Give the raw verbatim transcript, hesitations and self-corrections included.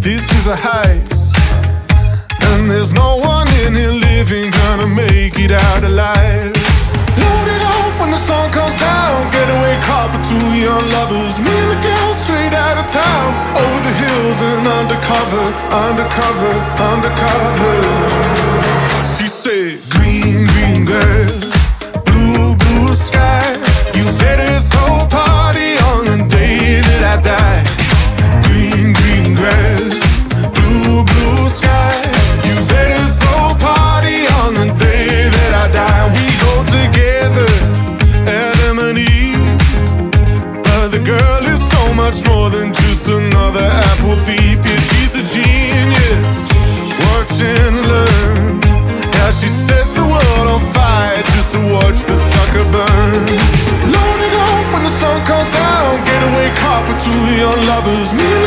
This is a heist, and there's no one in here living gonna make it out alive. Load it up when the sun comes down. Getaway car for two young lovers. Me and the girl straight out of town. Over the hills and undercover, undercover, undercover. She said, green, green grass, blue, blue sky. You better throw a party on the day that I die. Green, green grass, blue, blue sky. You better throw a party on the day that I die. We go together, Adam and Eve. But the girl is so much more than just another apple thief. Yeah, she's a genius. Watch and learn how she sets the world on fire just to watch the sucker burn. Load it up when the sun comes down. Getaway car for two young lovers.